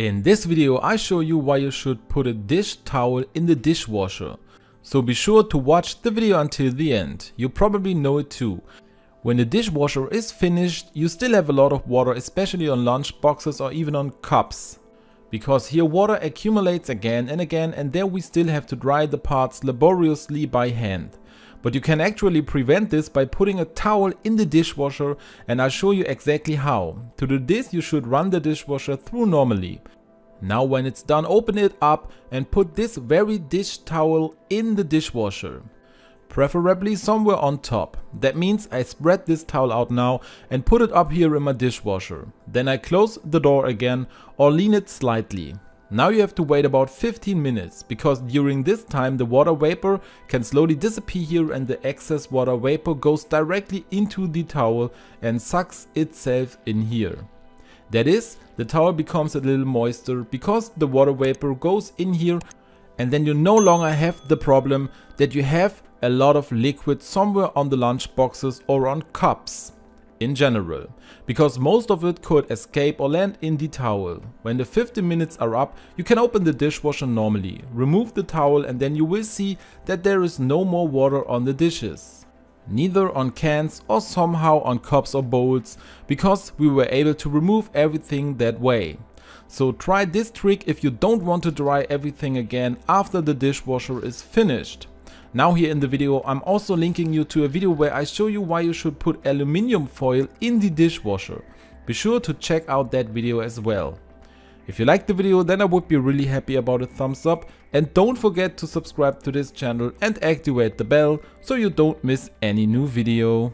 In this video I show you why you should put a dish towel in the dishwasher. So be sure to watch the video until the end. You probably know it too. When the dishwasher is finished, you still have a lot of water, especially on lunch boxes or even on cups. Because here water accumulates again and again, and there we still have to dry the parts laboriously by hand. But you can actually prevent this by putting a towel in the dishwasher, and I'll show you exactly how. To do this you should run the dishwasher through normally. Now when it's done, open it up and put this very dish towel in the dishwasher. Preferably somewhere on top. That means I spread this towel out now and put it up here in my dishwasher. Then I close the door again or lean it slightly. Now you have to wait about 15 minutes, because during this time the water vapor can slowly disappear here and the excess water vapor goes directly into the towel and sucks itself in here. That is, the towel becomes a little moister because the water vapor goes in here, and then you no longer have the problem that you have a lot of liquid somewhere on the lunch boxes or on cups in general, because most of it could escape or land in the towel. When the 15 minutes are up, you can open the dishwasher normally, remove the towel, and then you will see that there is no more water on the dishes. Neither on cans or somehow on cups or bowls, because we were able to remove everything that way. So try this trick if you don't want to dry everything again after the dishwasher is finished. Now here in the video I'm also linking you to a video where I show you why you should put aluminium foil in the dishwasher. Be sure to check out that video as well. If you liked the video, then I would be really happy about a thumbs up, and don't forget to subscribe to this channel and activate the bell so you don't miss any new video.